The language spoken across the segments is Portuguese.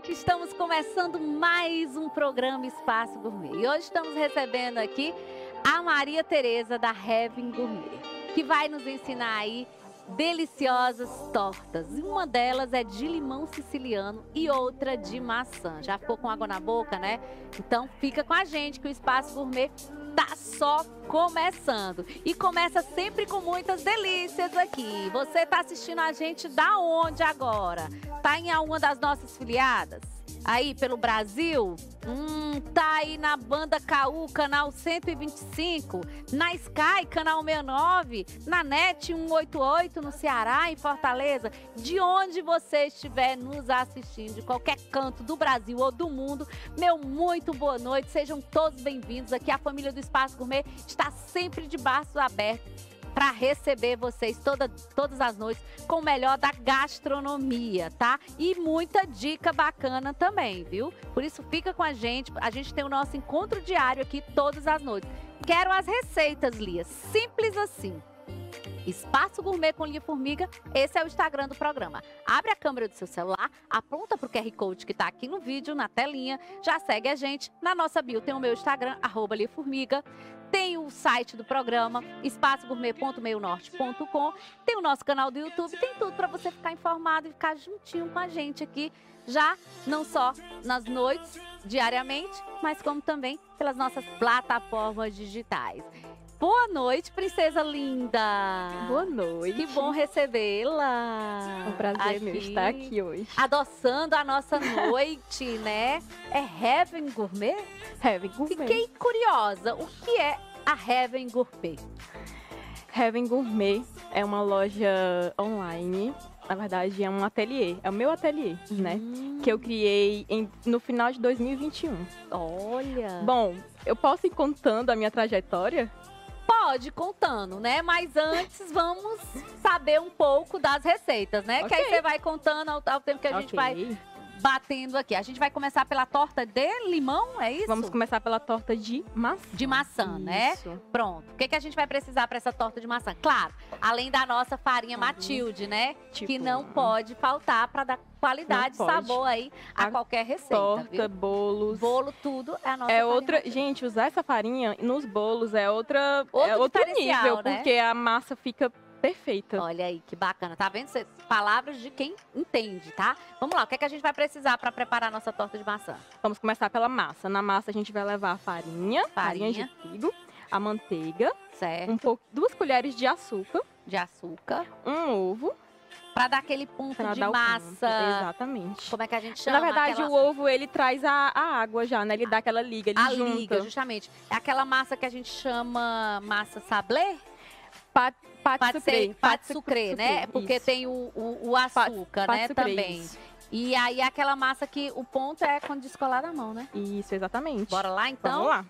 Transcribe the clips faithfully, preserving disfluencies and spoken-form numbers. noite, estamos começando mais um programa Espaço Gourmet. E hoje estamos recebendo aqui a Maria Teresa da Heaven Gourmet, que vai nos ensinar aí deliciosas tortas. Uma delas é de limão siciliano e outra de maçã. Já ficou com água na boca, né? Então fica com a gente que o Espaço Gourmet tá só começando. E começa sempre com muitas delícias aqui. Você tá assistindo a gente da onde agora? Tá em alguma das nossas filiadas? Aí pelo Brasil? Hum, tá aí na Banda Caú, canal cento e vinte e cinco, na Sky, canal sessenta e nove, na NET cento e oitenta e oito, no Ceará, em Fortaleza. De onde você estiver nos assistindo, de qualquer canto do Brasil ou do mundo, meu muito boa noite, sejam todos bem-vindos aqui. A família do Espaço Gourmet está sempre de braços abertos para receber vocês toda, todas as noites com o melhor da gastronomia, tá? E muita dica bacana também, viu? Por isso fica com a gente, a gente tem o nosso encontro diário aqui todas as noites. Quero as receitas, Lia, simples assim. Espaço Gourmet com Lia Formiga, esse é o Instagram do programa. Abre a câmera do seu celular, aponta para o Q R Code que está aqui no vídeo, na telinha, já segue a gente. Na nossa bio tem o meu Instagram, arroba Lia Formiga. Tem o site do programa, espaço gourmet ponto meio norte ponto com. Tem o nosso canal do YouTube, tem tudo para você ficar informado e ficar juntinho com a gente aqui. Já não só nas noites, diariamente, mas como também pelas nossas plataformas digitais. Boa noite, princesa linda! Boa noite! Que bom recebê-la! É um prazer aqui, meu, estar aqui hoje. Adoçando a nossa noite, né? É Heaven Gourmet? Heaven Gourmet. Fiquei curiosa, o que é a Heaven Gourmet? Heaven Gourmet é uma loja online, na verdade é um ateliê, é o meu ateliê, hum. né? Que eu criei em, no final de dois mil e vinte e um. Olha! Bom, eu posso ir contando a minha trajetória? Pode, contando, né? Mas antes vamos saber um pouco das receitas, né? Okay. Que aí você vai contando ao, ao tempo que a okay. gente vai batendo aqui. A gente vai começar pela torta de limão, é isso? Vamos começar pela torta de maçã. De maçã, isso. né? Pronto. O que, que a gente vai precisar para essa torta de maçã? Claro, além da nossa farinha uhum. Matilde, né? Tipo... Que não pode faltar para dar qualidade, sabor aí a, a qualquer receita. Torta, viu? Bolos. Bolo, tudo é a nossa É outra... Matilde. Gente, usar essa farinha nos bolos é, outra, outro, é outro nível, né? Porque a massa fica... perfeita. Olha aí, que bacana. Tá vendo? Palavras de quem entende, tá? Vamos lá, o que é que a gente vai precisar para preparar a nossa torta de maçã? Vamos começar pela massa. Na massa a gente vai levar a farinha, farinha, farinha de trigo, a manteiga, certo. Um pouco, duas colheres de açúcar, de açúcar, um ovo. Para dar aquele ponto pra de massa. Ponto. Exatamente. Como é que a gente chama? Na verdade, aquela... o ovo, ele traz a, a água já, né? Ele dá aquela liga, ele a junta. A liga, justamente. É aquela massa que a gente chama massa sablé? Pat, pat, pat, sucre, pat sucre, né? Sucre, porque isso. tem o, o, o açúcar, pat, pat né? Sucre, também. Isso. E aí, aquela massa que o ponto é quando descolar na mão, né? Isso, exatamente. Bora lá, então? Vamos lá.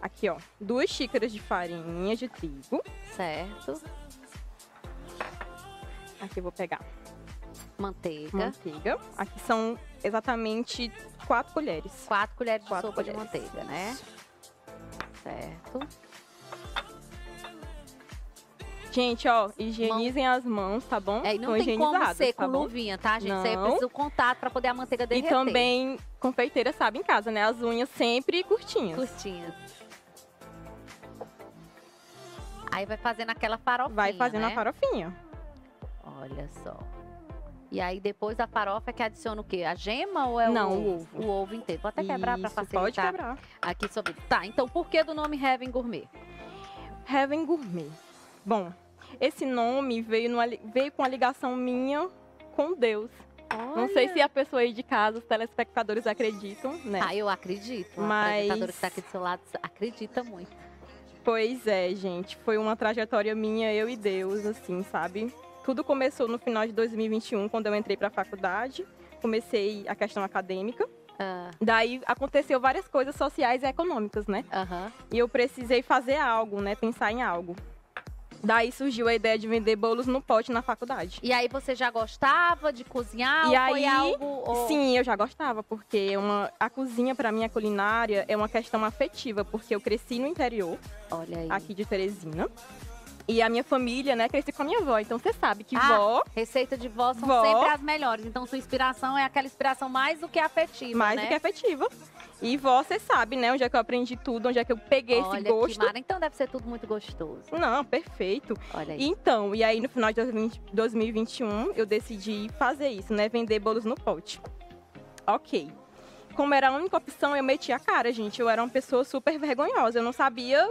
Aqui, ó. Duas xícaras de farinha de trigo. Certo. Aqui eu vou pegar. Manteiga. Manteiga. Aqui são exatamente quatro colheres. Quatro colheres quatro de sopa colheres. de manteiga, né? Isso. Certo. Gente, ó, higienizem mão. as mãos, tá bom? É, e não São tem como ser com tá luvinha, tá, gente? Você precisa o contato pra poder a manteiga derreter. E também, confeiteira sabe em casa, né? As unhas sempre curtinhas. Curtinhas. Aí vai fazendo aquela farofinha, Vai fazendo né? a farofinha. Olha só. E aí depois da farofa é que adiciona o quê? A gema ou é não, o, o ovo? O ovo inteiro. Vou até quebrar Isso, pra facilitar. Pode quebrar. Aqui sobre... Tá, então por que do nome Heaven Gourmet? Heaven Gourmet. Bom... Esse nome veio, numa, veio com a ligação minha com Deus. Olha. Não sei se a pessoa aí de casa, os telespectadores acreditam, né? Ah, eu acredito. Mas... O telespectador que está aqui do seu lado acredita muito. Pois é, gente. Foi uma trajetória minha, eu e Deus, assim, sabe? Tudo começou no final de dois mil e vinte e um, quando eu entrei para a faculdade. Comecei a questão acadêmica. Ah. Daí aconteceu várias coisas sociais e econômicas, né? Uhum. E eu precisei fazer algo, né? Pensar em algo. Daí surgiu a ideia de vender bolos no pote na faculdade. E aí você já gostava de cozinhar? E ou foi aí, algo, ou... sim, eu já gostava, porque uma, a cozinha para mim, a culinária, é uma questão afetiva, porque eu cresci no interior, Olha aí. aqui de Teresina. E a minha família, né, cresci com a minha avó. Então você sabe que ah, vó... receita de vó são vó, sempre as melhores. Então sua inspiração é aquela inspiração mais do que afetiva, mais né? do que afetiva. E vó, você sabe, né, onde é que eu aprendi tudo, onde é que eu peguei Olha esse gosto. Olha, então deve ser tudo muito gostoso. Não, perfeito. Olha aí. Então, e aí no final de dois mil e vinte e um, eu decidi fazer isso, né, vender bolos no pote. Ok. Como era a única opção, eu meti a cara, gente. Eu era uma pessoa super vergonhosa, eu não sabia...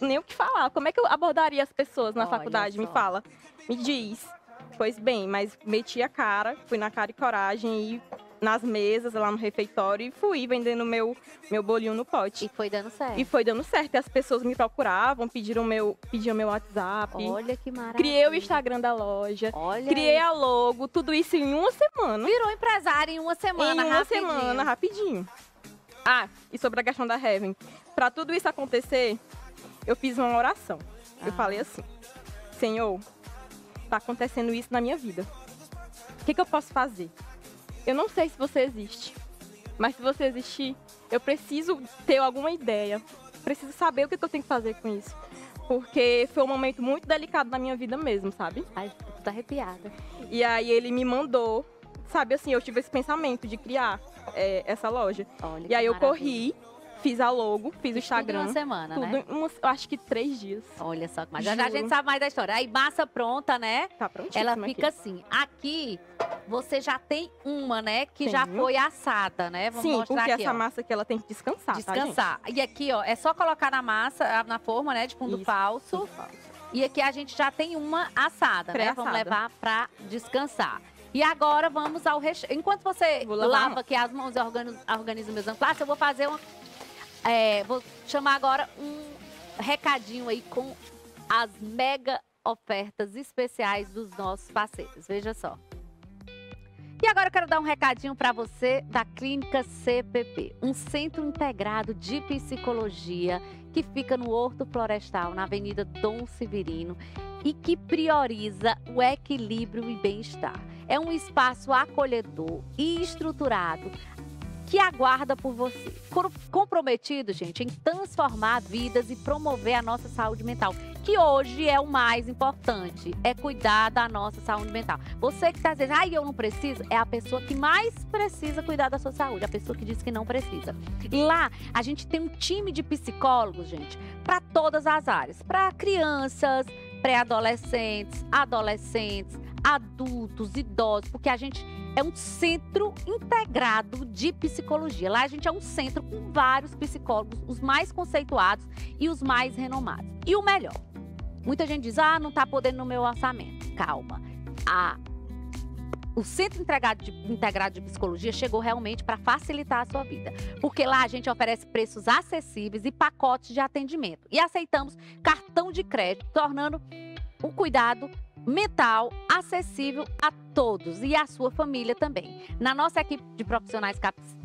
nem o que falar. Como é que eu abordaria as pessoas na Olha faculdade? Só. Me fala. Me diz. Pois bem, mas meti a cara, fui na cara e coragem e nas mesas lá no refeitório e fui vendendo meu, meu bolinho no pote. E foi dando certo. E foi dando certo. E as pessoas me procuravam, pediram meu, pediam meu WhatsApp. Olha que maravilha. Criei o Instagram da loja. Olha criei aí. a logo. Tudo isso em uma semana. Virou empresária em uma semana, em rapidinho. Em uma semana, rapidinho. Ah, e sobre a questão da Heaven. Pra tudo isso acontecer... eu fiz uma oração. Ah. Eu falei assim, Senhor, tá acontecendo isso na minha vida. O que, que eu posso fazer? Eu não sei se você existe, mas se você existir, eu preciso ter alguma ideia. Preciso saber o que, que eu tenho que fazer com isso. Porque foi um momento muito delicado na minha vida mesmo, sabe? Ai, tô arrepiada. E aí ele me mandou, sabe assim, eu tive esse pensamento de criar é, essa loja. Olha, e aí eu maravilha. corri. Fiz a logo, fiz o Instagram. Tudo em uma semana, tudo né? Uma, eu acho que três dias. Olha só, mas já, já a gente sabe mais da história. Aí massa pronta, né? Tá prontinha. Ela fica aqui. assim. Aqui, você já tem uma, né? Que tem. já foi assada, né? Vamos Sim, mostrar porque aqui, essa ó. massa aqui, ela tem que descansar, Descansar. Tá, gente? E aqui, ó, é só colocar na massa, na forma, né? De fundo Isso, falso. falso. E aqui a gente já tem uma assada, né? Vamos levar pra descansar. E agora vamos ao recheio. Enquanto você lava aqui as mãos e organiza, organiza o meu zanplaço, eu vou fazer uma... É, vou chamar agora um recadinho aí com as mega ofertas especiais dos nossos parceiros. Veja só. E agora eu quero dar um recadinho para você da Clínica C P P, um centro integrado de psicologia que fica no Horto Florestal, na Avenida Dom Severino, e que prioriza o equilíbrio e bem-estar. É um espaço acolhedor e estruturado que aguarda por você. Comprometido, gente, em transformar vidas e promover a nossa saúde mental, que hoje é o mais importante, é cuidar da nossa saúde mental. Você que está dizendo, ah, eu não preciso, é a pessoa que mais precisa cuidar da sua saúde, a pessoa que diz que não precisa. Lá, a gente tem um time de psicólogos, gente, para todas as áreas, para crianças, pré-adolescentes, adolescentes, adultos, idosos, porque a gente... é um centro integrado de psicologia. Lá a gente é um centro com vários psicólogos, os mais conceituados e os mais renomados. E o melhor, muita gente diz, ah, não tá podendo no meu orçamento. Calma, a, o centro integrado de, integrado de psicologia chegou realmente para facilitar a sua vida. Porque lá a gente oferece preços acessíveis e pacotes de atendimento. E aceitamos cartão de crédito, tornando o cuidado mental acessível a todos e a sua família também. Na nossa equipe de profissionais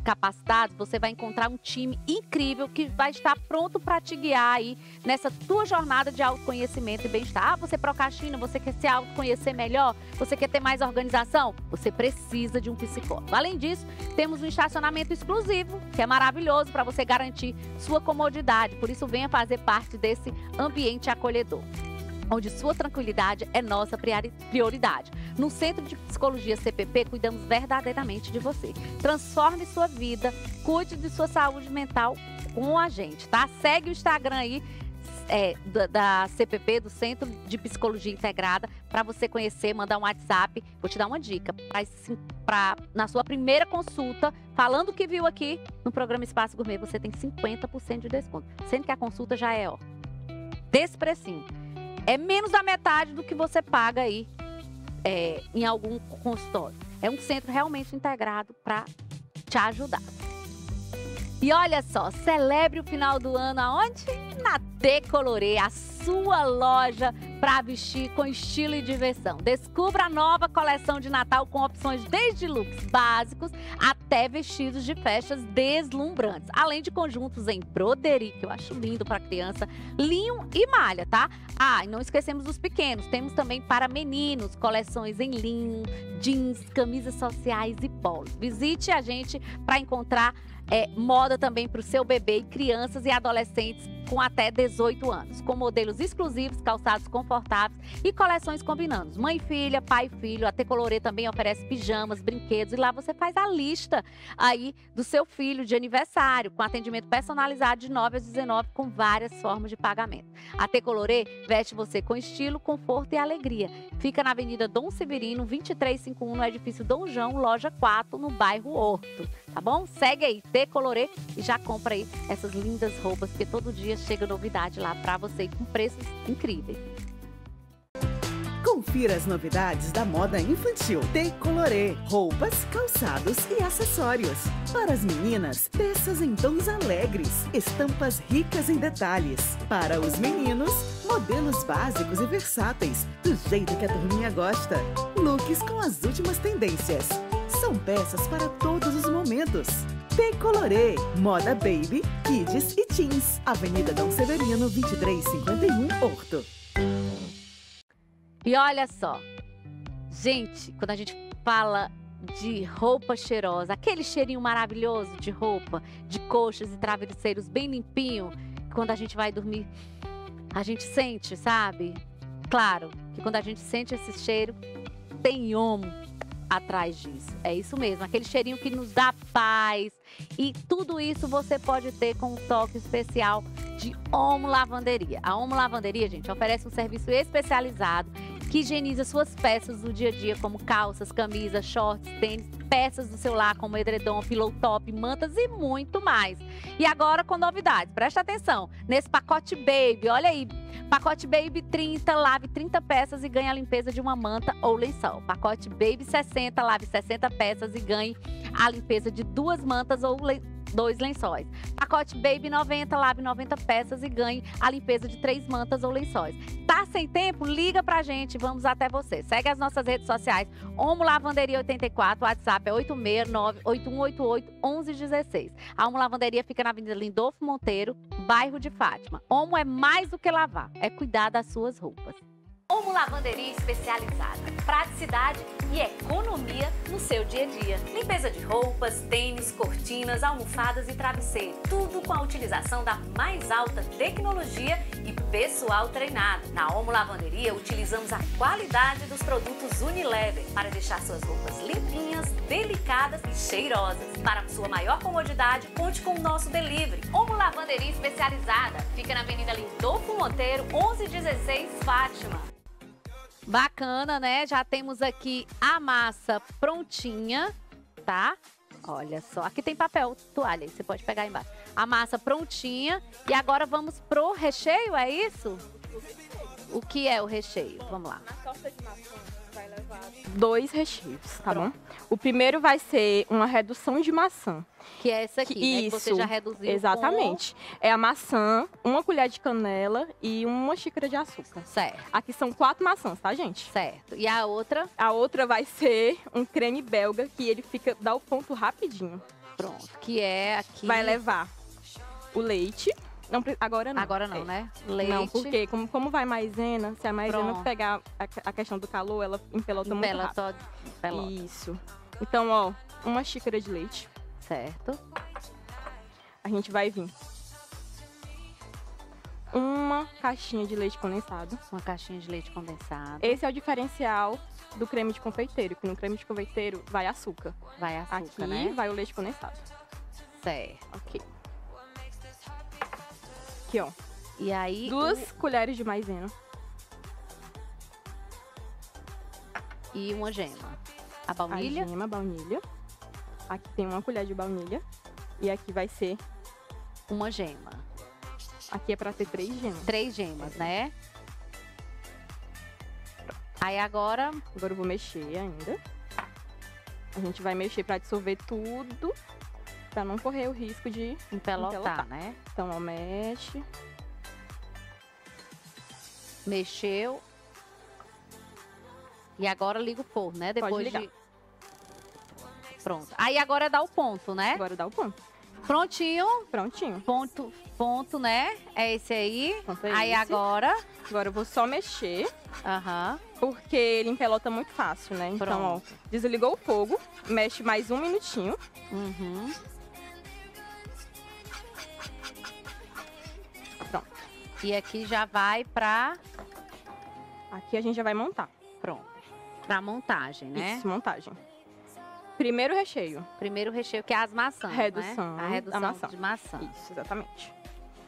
capacitados, você vai encontrar um time incrível que vai estar pronto para te guiar aí nessa tua jornada de autoconhecimento e bem-estar. Ah, você procrastina, você quer se autoconhecer melhor, você quer ter mais organização, você precisa de um psicólogo. Além disso, temos um estacionamento exclusivo, que é maravilhoso para você garantir sua comodidade. Por isso, venha fazer parte desse ambiente acolhedor, onde sua tranquilidade é nossa prioridade. No Centro de Psicologia C P P, cuidamos verdadeiramente de você. Transforme sua vida, cuide de sua saúde mental com a gente, tá? Segue o Instagram aí é, da, da C P P, do Centro de Psicologia Integrada, para você conhecer, mandar um WhatsApp. Vou te dar uma dica, para na sua primeira consulta, falando o que viu aqui no programa Espaço Gourmet, você tem cinquenta por cento de desconto, sendo que a consulta já é, ó, desse precinho. É menos da metade do que você paga aí é, em algum consultório. É um centro realmente integrado para te ajudar. E olha só, celebre o final do ano aonde? Na Decolorê, a sua loja para vestir com estilo e diversão. Descubra a nova coleção de Natal com opções desde looks básicos até vestidos de festas deslumbrantes. Além de conjuntos em broderie, que eu acho lindo para criança, linho e malha, tá? Ah, e não esquecemos dos pequenos. Temos também para meninos, coleções em linho, jeans, camisas sociais e polos. Visite a gente para encontrar é, moda também para o seu bebê e crianças e adolescentes com até dezoito anos, com modelos exclusivos, calçados confortáveis e coleções combinando mãe e filha, pai e filho. A Decolorê também oferece pijamas, brinquedos, e lá você faz a lista aí do seu filho de aniversário, com atendimento personalizado de nove às dezenove, com várias formas de pagamento. A Decolorê veste você com estilo, conforto e alegria. Fica na Avenida Dom Severino, vinte e três cinquenta e um, no edifício Dom João, loja quatro, no bairro Horto, tá bom? Segue aí, Decolorê, e já compra aí essas lindas roupas, porque todo dia chega novidade lá para você com preços incríveis. Confira as novidades da moda infantil. Decolorê, roupas, calçados e acessórios. Para as meninas, peças em tons alegres, estampas ricas em detalhes. Para os meninos, modelos básicos e versáteis, do jeito que a turminha gosta. Looks com as últimas tendências. São peças para todos os momentos. Decolorê, moda baby, kids e teens. Avenida Dom Severino, vinte e três cinquenta e um, Horto. E olha só, gente, quando a gente fala de roupa cheirosa, aquele cheirinho maravilhoso de roupa, de coxas e travesseiros bem limpinho, quando a gente vai dormir, a gente sente, sabe? Claro, que quando a gente sente esse cheiro, tem homo atrás disso. É isso mesmo, aquele cheirinho que nos dá paz. E tudo isso você pode ter com um toque especial de Omo Lavanderia. A Omo Lavanderia, gente, oferece um serviço especializado que higieniza suas peças do dia a dia, como calças, camisas, shorts, tênis, peças do seu lar, como edredom, pillow top, mantas e muito mais. E agora com novidades, presta atenção, nesse pacote Baby, olha aí, pacote Baby trinta, lave trinta peças e ganhe a limpeza de uma manta ou lençol. Pacote Baby sessenta, lave sessenta peças e ganhe a limpeza de duas mantas ou lençol. Dois lençóis. Pacote Baby noventa, lave noventa peças e ganhe a limpeza de três mantas ou lençóis. Tá sem tempo? Liga pra gente, vamos até você. Segue as nossas redes sociais, Omo Lavanderia oitenta e quatro, WhatsApp é oito seis nove, oito um oito oito, um um um seis. A Omo Lavanderia fica na Avenida Lindolfo Monteiro, bairro de Fátima. Omo é mais do que lavar, é cuidar das suas roupas. Omo Lavanderia especializada, praticidade e economia no seu dia a dia. Limpeza de roupas, tênis, cortinas, almofadas e travesseiro. Tudo com a utilização da mais alta tecnologia e pessoal treinado. Na Omo Lavanderia utilizamos a qualidade dos produtos Unilever para deixar suas roupas limpinhas, delicadas e cheirosas. Para sua maior comodidade, conte com o nosso delivery. Omo Lavanderia especializada fica na Avenida Lindolfo Monteiro, onze dezesseis, Fátima. Bacana, né? Já temos aqui a massa prontinha, tá? Olha só, aqui tem papel, toalha, você pode pegar aí embaixo. A massa prontinha e agora vamos pro recheio, é isso? O que é o recheio? Vamos lá. Na torta de maçã vai levar dois recheios, tá bom? O primeiro vai ser uma redução de maçã. Que é essa aqui, que, né? Isso, que você já reduziu. Exatamente. Com... É a maçã, uma colher de canela e uma xícara de açúcar. Certo. Aqui são quatro maçãs, tá, gente? Certo. E a outra? A outra vai ser um creme belga, que ele fica, dá o ponto rapidinho. Pronto. Que é aqui... Vai levar o leite... Não, agora não. Agora não, é. Né? Leite. Não, porque como, como vai maisena, se a maisena Pronto. pegar a, a questão do calor, ela empelota muito rápido. Empelota. Isso. Então, ó, uma xícara de leite. Certo. A gente vai vir uma caixinha de leite condensado. Uma caixinha de leite condensado. Esse é o diferencial do creme de confeiteiro, que no creme de confeiteiro vai açúcar. Vai açúcar, aqui, né? Vai o leite condensado. Certo. Ok. Aqui, ó. E aí... Duas o... colheres de maisena. E uma gema. A baunilha? A gema, a baunilha. Aqui tem uma colher de baunilha. E aqui vai ser... Uma gema. Aqui é pra ter três gemas. Três gemas, né? Aí agora... Agora eu vou mexer ainda. A gente vai mexer pra dissolver tudo... Pra não correr o risco de empelotar, empelotar, né? Então, ó, mexe. Mexeu. E agora liga o forno, né? Depois Pode ligar. De... Pronto. Aí agora é dar o ponto, né? Agora dá o ponto. Prontinho. Prontinho. Ponto, ponto, né? É esse aí. Ponto é aí esse. Agora... Agora eu vou só mexer. Aham. Uhum. Porque ele empelota muito fácil, né? Então, Pronto. ó, desligou o fogo, mexe mais um minutinho. Uhum. E aqui já vai pra... Aqui a gente já vai montar. Pronto. Pra montagem, né? Isso, montagem. Primeiro recheio. Primeiro recheio, que é as maçãs, redução, né? A redução da maçã. de maçã. Isso, exatamente.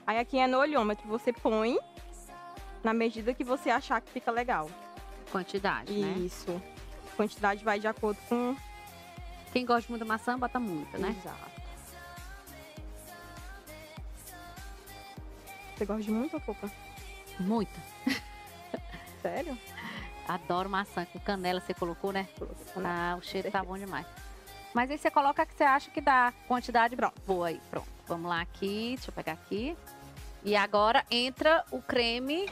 Aí aqui é no olhômetro, você põe na medida que você achar que fica legal. Quantidade, Isso. né? Isso. Quantidade vai de acordo com... Quem gosta muito da maçã, bota muita, né? Exato. Você gosta de muita ou pouca? Muita. Sério? Adoro maçã com canela, você colocou, né? Ah, o cheiro tá bom demais. Mas aí você coloca que você acha que dá quantidade boa aí. Pronto, vamos lá aqui, deixa eu pegar aqui. E agora entra o creme...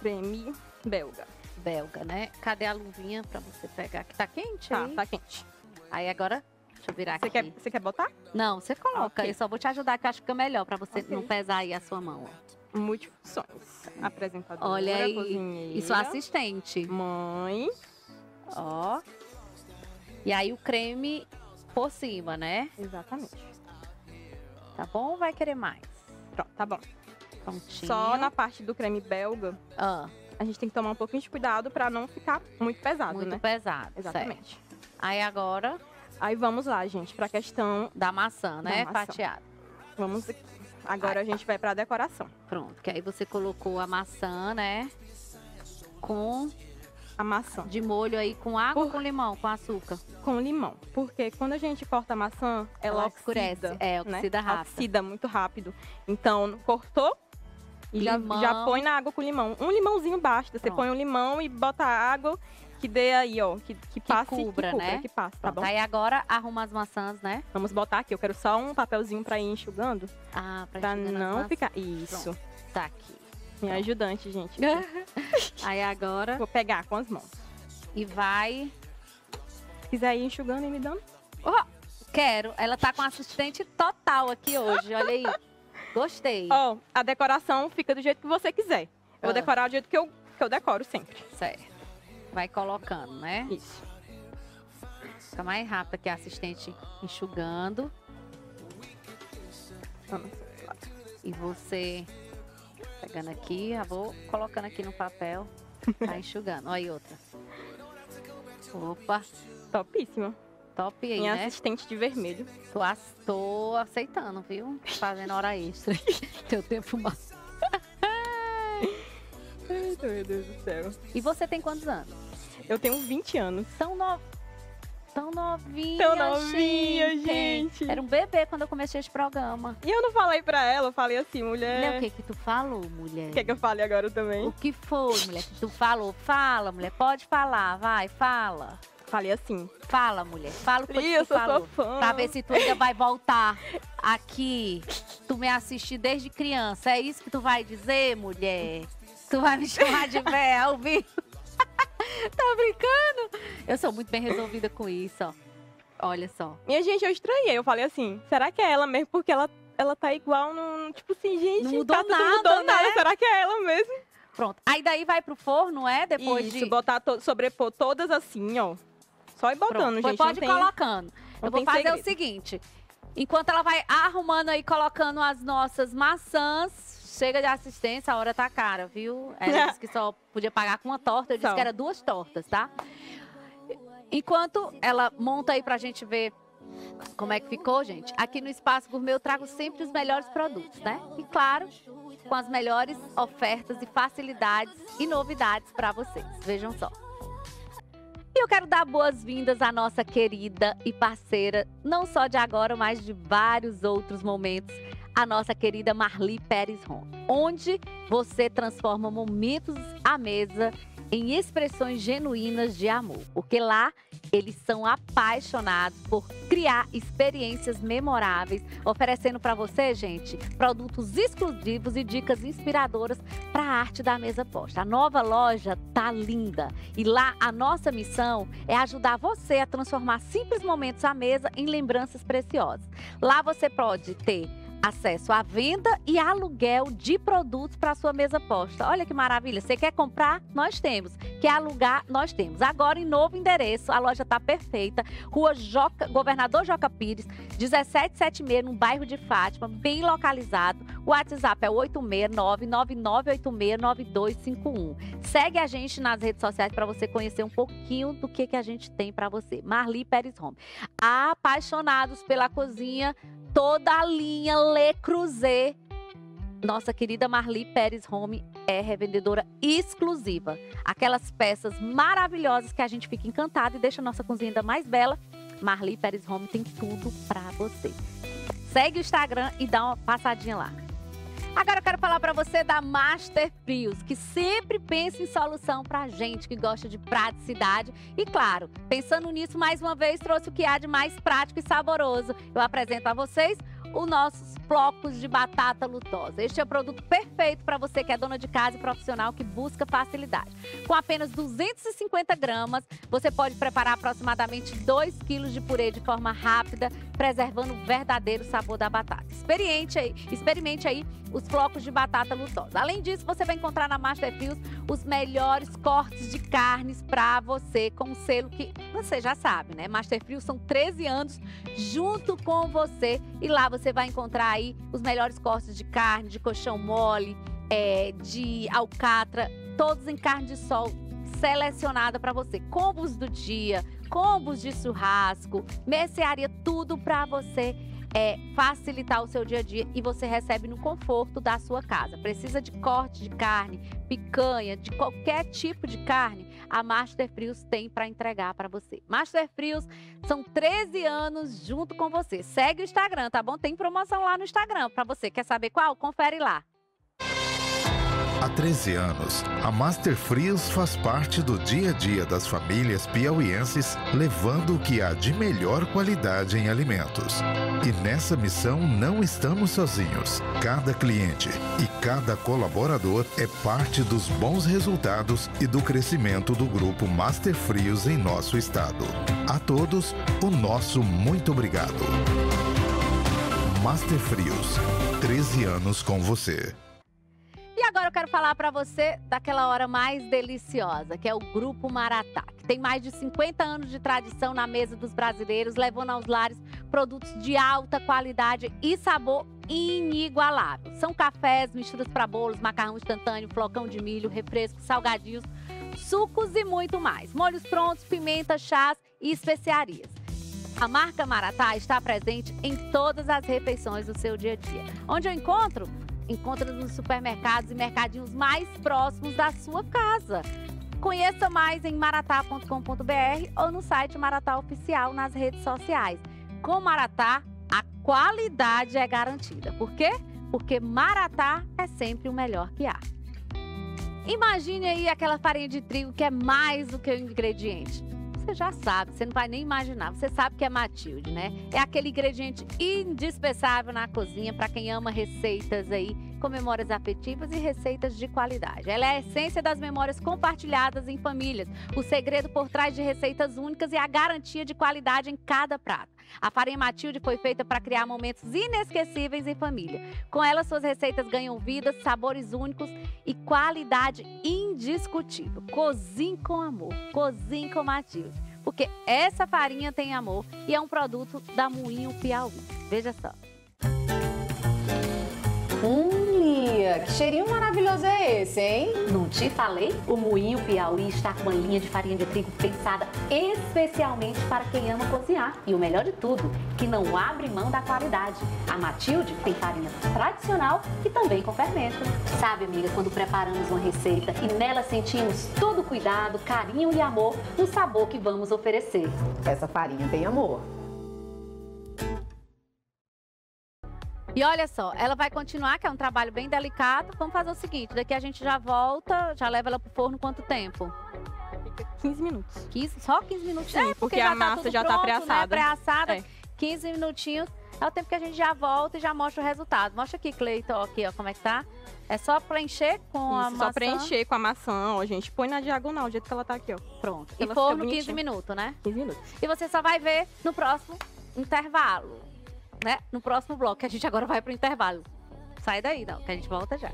Creme belga. Belga, né? Cadê a luvinha pra você pegar? Que tá quente tá, aí? Tá quente. Aí agora, deixa eu virar você aqui. Quer, você quer botar? Não, você coloca. Okay. Eu só vou te ajudar, que eu acho que é melhor pra você okay. não pesar aí a sua mão, ó. Multifunções. Apresentadora, olha aí, cozinheira. E sua assistente. Mãe. Ó. E aí o creme por cima, né? Exatamente. Tá bom ou vai querer mais? Pronto, tá bom. Prontinho. Só na parte do creme belga, ah. a gente tem que tomar um pouquinho de cuidado pra não ficar muito pesado, muito né? Muito pesado, exatamente. Certo. Aí agora... Aí vamos lá, gente, pra questão... Da maçã, né? Da maçã. Fatiada. Vamos aqui. Agora a gente vai pra decoração. Pronto, que aí você colocou a maçã, né? Com... A maçã. De molho aí, com água Por... ou com limão, com açúcar? Com limão. Porque quando a gente corta a maçã, ela, ela escurece, oxida. É, oxida né? rápido. Oxida muito rápido. Então, cortou e já, já põe na água com limão. Um limãozinho basta. Você Pronto. põe um limão e bota a água que dê aí, ó. Que, que, que passe, cubra, que cubra, né? Que passe, tá bom? Aí agora arruma as maçãs, né? Vamos botar aqui. Eu quero só um papelzinho pra ir enxugando. Ah, pra, pra não ficar... Isso. Pronto. Tá aqui. Minha ajudante, gente. Aí agora... Vou pegar com as mãos. E vai... Se quiser ir enxugando e me dando. Oh, quero. Ela tá com assistente total aqui hoje. Olha aí. Gostei. Ó, oh, a decoração fica do jeito que você quiser. Eu ah. vou decorar do jeito que eu, que eu decoro sempre. Certo. Vai colocando, né? Isso. Fica mais rápido que a assistente enxugando. Vamos. E você... Pegando aqui, já vou colocando aqui no papel, tá enxugando. Olha aí outra. Opa. Topíssima. Top aí, Minha né? assistente de vermelho. Tô, tô aceitando, viu? Fazendo hora extra. Teu tempo mais. Ai, meu Deus do céu. E você tem quantos anos? Eu tenho vinte anos. Tão, no... Tão novinha, Tão novinha, gente. gente. Era um bebê quando eu comecei esse programa. E eu não falei pra ela, eu falei assim, mulher... Mulher, o que que tu falou, mulher? O que que eu falei agora também? O que foi, mulher, que tu falou? Fala, mulher, pode falar, vai, fala. Falei assim. Fala, mulher, fala o que Lia, tu falou. Sou fã. Pra ver se tu ainda vai voltar aqui. Tu me assiste desde criança, é isso que tu vai dizer, mulher? Tu vai me chamar de véia, ouviu? Tá brincando? Eu sou muito bem resolvida com isso, ó. Olha só. Minha gente, eu estranhei. Eu falei assim, será que é ela mesmo? Porque ela, ela tá igual, no, tipo assim, gente... Não mudou tá, nada, não mudou né? nada. Será que é ela mesmo? Pronto. Aí daí vai pro forno, é? Depois isso, de... botar to... sobrepor todas assim, ó. Só ir botando, Pronto. gente. Pode ir colocando. Eu vou fazer segredo. o seguinte. Enquanto ela vai arrumando aí, colocando as nossas maçãs... Chega de assistência, a hora tá cara, viu? Ela disse que só podia pagar com uma torta, eu disse só. que era duas tortas, tá? Enquanto ela monta aí pra gente ver como é que ficou, gente, aqui no Espaço Gourmet eu trago sempre os melhores produtos, né? E claro, com as melhores ofertas e facilidades e novidades pra vocês. Vejam só. E eu quero dar boas-vindas à nossa querida e parceira, não só de agora, mas de vários outros momentos, a nossa querida Marli Pérez, onde você transforma momentos à mesa em expressões genuínas de amor. Porque lá, eles são apaixonados por criar experiências memoráveis, oferecendo para você, gente, produtos exclusivos e dicas inspiradoras para a arte da mesa posta. A nova loja tá linda e lá a nossa missão é ajudar você a transformar simples momentos à mesa em lembranças preciosas. Lá você pode ter acesso à venda e aluguel de produtos para a sua mesa posta. Olha que maravilha, você quer comprar? Nós temos. Quer alugar? Nós temos. Agora em novo endereço, a loja está perfeita, Rua Joca, Governador Joca Pires, dezessete setenta e seis, no bairro de Fátima, bem localizado. O WhatsApp é oito seis nove, nove nove oito seis, nove dois cinco um. Segue a gente nas redes sociais para você conhecer um pouquinho do que, que a gente tem para você. Marli Pérez Home. Apaixonados pela cozinha, toda a linha Le Creuset. Nossa querida Marli Pérez Home é revendedora exclusiva. Aquelas peças maravilhosas que a gente fica encantado e deixa a nossa cozinha ainda mais bela. Marli Pérez Home tem tudo para você. Segue o Instagram e dá uma passadinha lá. Agora eu quero falar para você da Master Frios, que sempre pensa em solução para gente que gosta de praticidade. E claro, pensando nisso, mais uma vez trouxe o que há de mais prático e saboroso. Eu apresento a vocês os nossos flocos de batata lutosa. Este é o produto perfeito para você que é dona de casa e profissional que busca facilidade. Com apenas duzentos e cinquenta gramas, você pode preparar aproximadamente dois quilos de purê de forma rápida, preservando o verdadeiro sabor da batata. Experimente aí, experimente aí os flocos de batata lutosa. Além disso, você vai encontrar na Master Frios os melhores cortes de carnes para você, com um selo que você já sabe, né? Master Frios são treze anos junto com você, e lá você Você vai encontrar aí os melhores cortes de carne, de coxão mole, é, de alcatra, todos em carne de sol selecionada para você. Combos do dia, combos de churrasco, mercearia, tudo para você é, facilitar o seu dia a dia, e você recebe no conforto da sua casa. Precisa de corte de carne, picanha, de qualquer tipo de carne? A Master Frios tem para entregar para você. Master Frios são treze anos junto com você. Segue o Instagram, tá bom? Tem promoção lá no Instagram para você. Quer saber qual? Confere lá. Há treze anos, a Master Frios faz parte do dia a dia das famílias piauienses, levando o que há de melhor qualidade em alimentos. E nessa missão não estamos sozinhos. Cada cliente e cada colaborador é parte dos bons resultados e do crescimento do grupo Master Frios em nosso estado. A todos, o nosso muito obrigado. Master Frios, treze anos com você. E agora eu quero falar para você daquela hora mais deliciosa, que é o Grupo Maratá, que tem mais de cinquenta anos de tradição na mesa dos brasileiros, levando aos lares produtos de alta qualidade e sabor inigualável. São cafés, misturas para bolos, macarrão instantâneo, flocão de milho, refrescos, salgadinhos, sucos e muito mais. Molhos prontos, pimenta, chás e especiarias. A marca Maratá está presente em todas as refeições do seu dia a dia. Onde eu encontro? Encontra nos supermercados e mercadinhos mais próximos da sua casa. Conheça mais em maratá ponto com ponto br ou no site Maratá Oficial nas redes sociais. Com Maratá, a qualidade é garantida. Por quê? Porque Maratá é sempre o melhor que há. Imagine aí aquela farinha de trigo que é mais do que um ingrediente. Você já sabe, você não vai nem imaginar, você sabe que é Matilde, né? É aquele ingrediente indispensável na cozinha para quem ama receitas aí, com memórias afetivas e receitas de qualidade. Ela é a essência das memórias compartilhadas em famílias, o segredo por trás de receitas únicas e a garantia de qualidade em cada prato. A farinha Matilde foi feita para criar momentos inesquecíveis em família. Com ela, suas receitas ganham vidas, sabores únicos e qualidade indiscutível. Cozinhe com amor, cozinhe com Matilde, porque essa farinha tem amor e é um produto da Moinho Piauí. Veja só. Hum, Lia, que cheirinho maravilhoso é esse, hein? Não te falei? O Moinho Piauí está com uma linha de farinha de trigo pensada especialmente para quem ama cozinhar. E o melhor de tudo, que não abre mão da qualidade. A Matilde tem farinha tradicional e também com fermento. Sabe, amiga, quando preparamos uma receita e nela sentimos todo o cuidado, carinho e amor no sabor que vamos oferecer. Essa farinha tem amor. E olha só, ela vai continuar, que é um trabalho bem delicado. Vamos fazer o seguinte, daqui a gente já volta, já leva ela pro forno quanto tempo? quinze minutos. quinze, só quinze minutinhos? Sim, porque, porque a massa já tá pré-assada. Né? Pré-assada, é. quinze minutinhos. É o tempo que a gente já volta e já mostra o resultado. Mostra aqui, Cleiton, aqui, ó, como é que tá. É só preencher com Isso, a maçã. Só preencher com a maçã, ó, gente. Põe na diagonal, o jeito que ela tá aqui, ó. Pronto. E forno quinze minutos, né? quinze minutos. E você só vai ver no próximo intervalo. né, no próximo bloco, que a gente agora vai pro intervalo. Sai daí, não, que a gente volta já.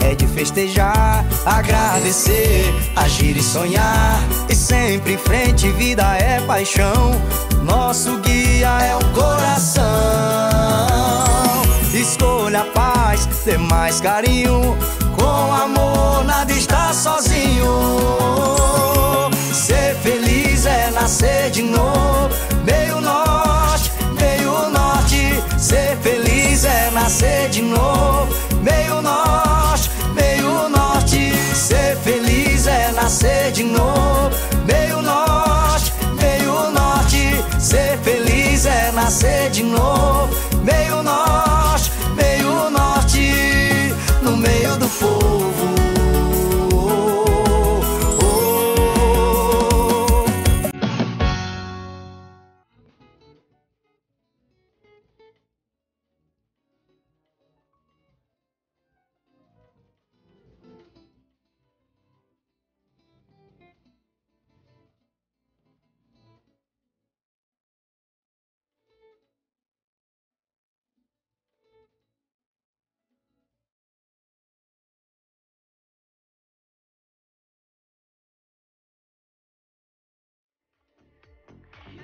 É de festejar, agradecer, agir e sonhar, e sempre em frente, vida é paixão, nosso guia é o coração. Escolha a paz, dê mais carinho, com amor nada está sozinho. Ser feliz é nascer de novo, meio norte, meio norte. Ser feliz é nascer de novo, meio norte, meio norte. Ser feliz é nascer de novo, meio norte, meio norte. Ser feliz é nascer de novo, meio norte, meio norte. No meio do povo.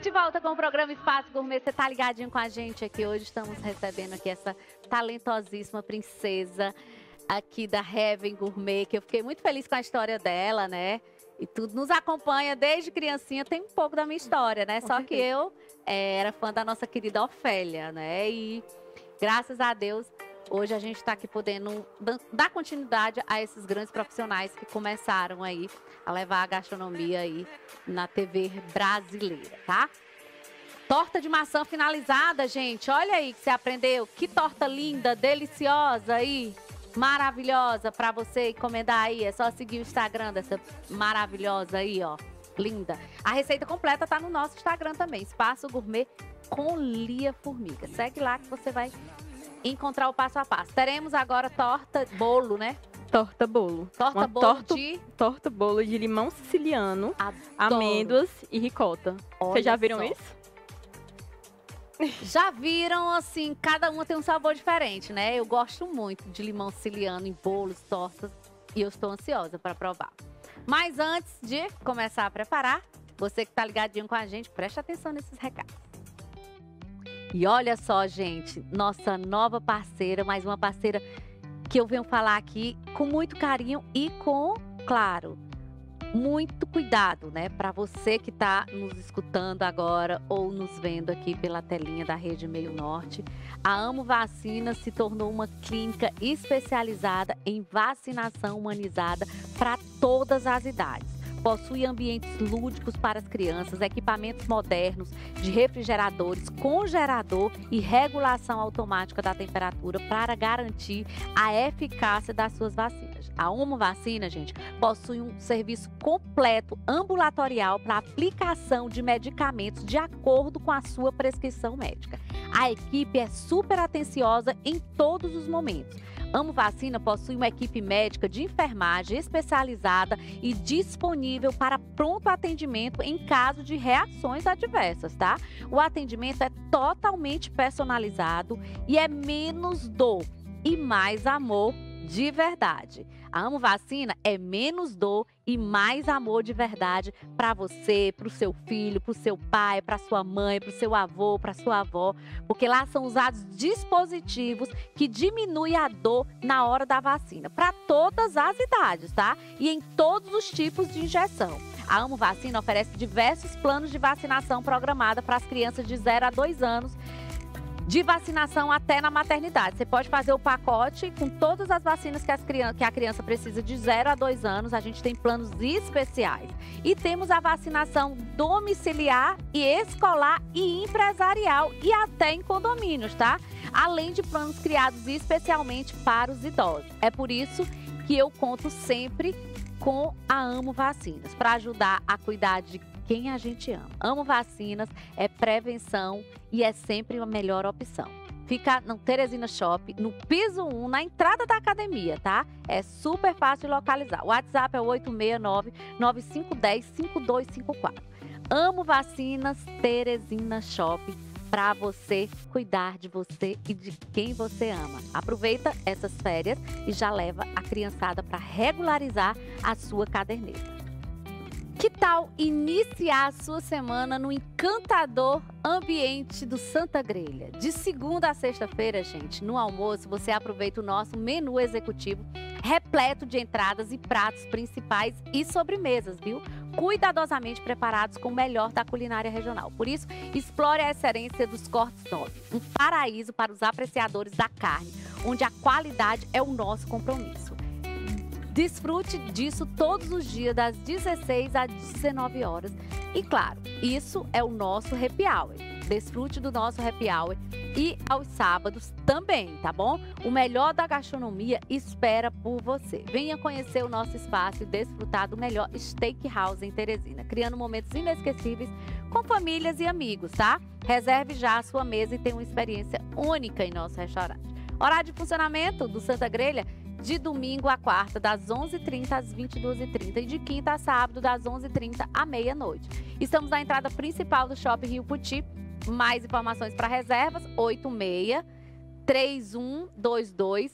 De volta com o programa Espaço Gourmet, você tá ligadinho com a gente aqui hoje, estamos recebendo aqui essa talentosíssima princesa aqui da Heaven Gourmet, que eu fiquei muito feliz com a história dela, né, e tudo, nos acompanha desde criancinha, tem um pouco da minha história, né, só que eu é, era fã da nossa querida Ofélia, né, e graças a Deus, hoje a gente está aqui podendo dar continuidade a esses grandes profissionais que começaram aí a levar a gastronomia aí na T V brasileira, tá? Torta de maçã finalizada, gente. Olha aí que você aprendeu. Que torta linda, deliciosa aí, maravilhosa para você encomendar aí. É só seguir o Instagram dessa maravilhosa aí, ó. Linda. A receita completa tá no nosso Instagram também. Espaço Gourmet com Lia Formiga. Segue lá que você vai encontrar o passo a passo. Teremos agora torta, bolo, né? Torta bolo. Torta Uma bolo torta, de... Torta bolo de limão siciliano, adoro, amêndoas e ricota. Olha, vocês já viram só isso? Já viram, assim, cada uma tem um sabor diferente, né? Eu gosto muito de limão siciliano em bolos, tortas, e eu estou ansiosa para provar. Mas antes de começar a preparar, você que tá ligadinho com a gente, preste atenção nesses recados. E olha só, gente, nossa nova parceira, mais uma parceira que eu venho falar aqui com muito carinho e com, claro, muito cuidado, né? Para você que está nos escutando agora ou nos vendo aqui pela telinha da Rede Meio Norte, a Amo Vacina se tornou uma clínica especializada em vacinação humanizada para todas as idades. Possui ambientes lúdicos para as crianças, equipamentos modernos de refrigeradores, congelador e regulação automática da temperatura para garantir a eficácia das suas vacinas. A Omo Vacina, gente, possui um serviço completo ambulatorial para aplicação de medicamentos de acordo com a sua prescrição médica. A equipe é super atenciosa em todos os momentos. Amo Vacina possui uma equipe médica de enfermagem especializada e disponível para pronto atendimento em caso de reações adversas, tá? O atendimento é totalmente personalizado e é menos dor e mais amor de verdade. A Amo Vacina é menos dor e mais amor de verdade para você, para o seu filho, para o seu pai, para sua mãe, para o seu avô, para sua avó, porque lá são usados dispositivos que diminuem a dor na hora da vacina, para todas as idades, tá? E em todos os tipos de injeção. A Amo Vacina oferece diversos planos de vacinação programada para as crianças de zero a dois anos, de vacinação até na maternidade. Você pode fazer o pacote com todas as vacinas que, as criança, que a criança precisa de zero a dois anos. A gente tem planos especiais. E temos a vacinação domiciliar e escolar e empresarial e até em condomínios, tá? Além de planos criados especialmente para os idosos. É por isso que eu conto sempre com a Amo Vacinas, para ajudar a cuidar de quem a gente ama. Amo Vacinas é prevenção e é sempre a melhor opção. Fica no Teresina Shopping, no piso um, na entrada da academia, tá? É super fácil de localizar. O WhatsApp é oito seis nove, nove cinco um zero, cinco dois cinco quatro. Amo Vacinas, Teresina Shopping, para você cuidar de você e de quem você ama. Aproveita essas férias e já leva a criançada para regularizar a sua caderneta. Que tal iniciar a sua semana no encantador ambiente do Santa Grelha? De segunda a sexta-feira, gente, no almoço, você aproveita o nosso menu executivo repleto de entradas e pratos principais e sobremesas, viu? Cuidadosamente preparados com o melhor da culinária regional. Por isso, explore a excelência dos cortes nobres, um paraíso para os apreciadores da carne, onde a qualidade é o nosso compromisso. Desfrute disso todos os dias, das dezesseis às dezenove horas. E claro, isso é o nosso happy hour. Desfrute do nosso happy hour e aos sábados também, tá bom? O melhor da gastronomia espera por você. Venha conhecer o nosso espaço e desfrutar do melhor steakhouse em Teresina, criando momentos inesquecíveis com famílias e amigos, tá? Reserve já a sua mesa e tenha uma experiência única em nosso restaurante. Horário de funcionamento do Santa Grelha: de domingo a quarta, das onze e trinta às vinte e duas e trinta e de quinta a sábado, das onze e trinta à meia-noite. Estamos na entrada principal do Shopping Rio Poty. Mais informações para reservas, oito seis, três um dois dois,